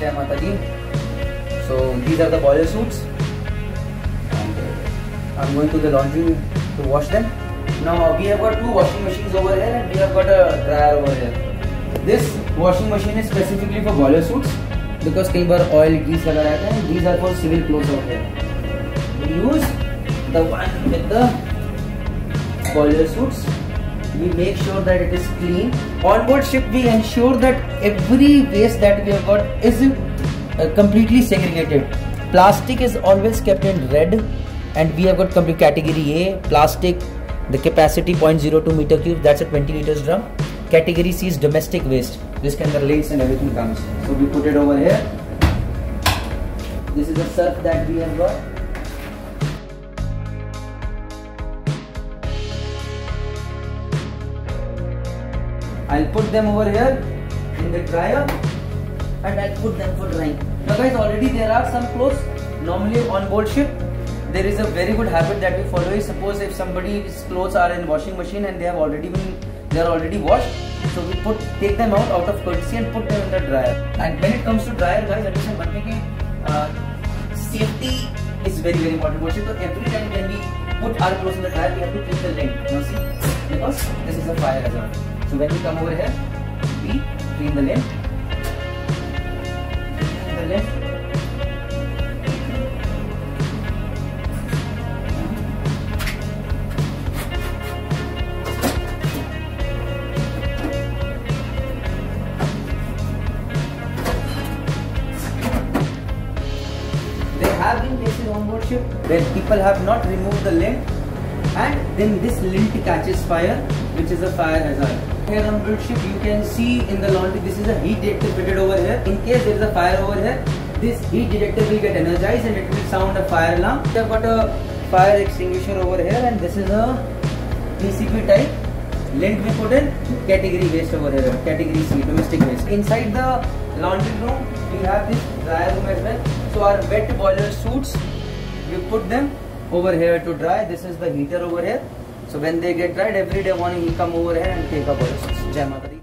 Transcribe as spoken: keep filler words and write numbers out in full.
जय माता दी. So these are the boiler suits and I'm going to the laundry to wash them. Now we have got two washing machines over here and we have got a dryer over here. This washing machine is specifically for boiler suits because कई बार oil grease लगा रहता है. These are for civil clothes over here. We use the one with the boiler suits. We make sure that it is clean. On board ship we ensure that every waste that we have got is uh, completely segregated. Plastic is always kept in red and we have got complete category A plastic, the capacity zero point zero two meter cube, that's a twenty liters drum. Category C is domestic waste, this kind of lace and everything comes, so we put it over here. This is the surf that we have got. I'll put them over here in the dryer and I'll put them for drying. Now guys, already there are some clothes. Normally on board ship there is a very good habit that we follow is, suppose if somebody's clothes are in washing machine and they have already been they are already washed, so we put take them out out of courtesy and put them in the dryer. And when it comes to dryer guys, understand one thing, uh, safety is very very important board ship. So every time when we put our clothes in the dryer we have to clean the length, you know, see, because this is a fire hazard. So when we come over here, we clean the lint, clean the lint, there have been cases on board ship where people have not removed the lint and then this lint catches fire, which is a fire hazard. Here on board ship you can see in the laundry, this is a heat detector fitted over here. In case there is a fire over here, this heat detector will get energized and it will sound a fire alarm. We have got a fire extinguisher over here and this is a P C B type. Lint we put in, category waste over here, category C, domestic waste. Inside the laundry room we have this dryer room as well. So our wet boiler suits, we put them over here to dry. This is the heater over here. So when they get dried, every day morning we come over here and take up our boilers. Jai Mata Di.